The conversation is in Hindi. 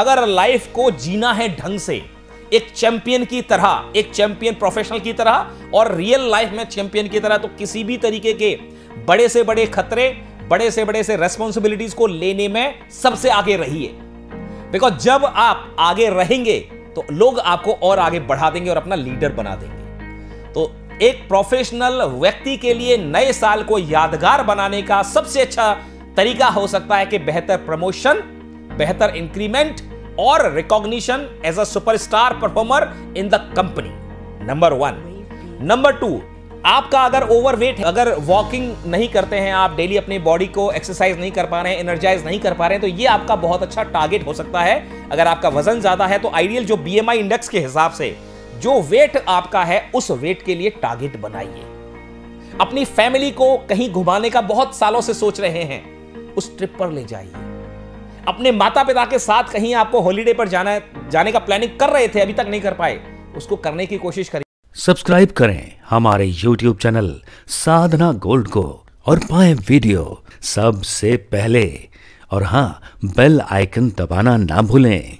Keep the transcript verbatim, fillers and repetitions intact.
अगर लाइफ को जीना है ढंग से, एक चैंपियन की तरह, एक चैंपियन प्रोफेशनल की तरह और रियल लाइफ में चैंपियन की तरह, तो किसी भी तरीके के बड़े से बड़े खतरे, बड़े से बड़े से रेस्पॉन्सिबिलिटीज को लेने में सबसे आगे रहिए, बिकॉज जब आप आगे रहेंगे तो लोग आपको और आगे बढ़ा देंगे और अपना लीडर बना देंगे। तो एक प्रोफेशनल व्यक्ति के लिए नए साल को यादगार बनाने का सबसे अच्छा तरीका हो सकता है कि बेहतर प्रमोशन, बेहतर इंक्रीमेंट और recognition as a superstar performer in the company. Number one. Number two, आपका अगर ओवरवेट है, अगर वॉकिंग नहीं करते हैं आप डेली, अपनी बॉडी को एक्सरसाइज नहीं कर पा रहे हैं, एनर्जाइज नहीं कर पा रहे हैं, तो ये आपका बहुत अच्छा टारगेट हो सकता है। अगर आपका वजन ज्यादा है तो आइडियल जो बीएमआई इंडेक्स के हिसाब से जो वेट आपका है, उस वेट के लिए टारगेट बनाइए। अपनी फैमिली को कहीं घुमाने का बहुत सालों से सोच रहे हैं, उस ट्रिप पर ले जाइए। अपने माता पिता के साथ कहीं आपको हॉलीडे पर जाना जाने का प्लानिंग कर रहे थे, अभी तक नहीं कर पाए, उसको करने की कोशिश करिए। सब्सक्राइब करें हमारे यूट्यूब चैनल साधना गोल्ड को और पाएं वीडियो सबसे पहले। और हाँ, बेल आइकन दबाना ना भूलें।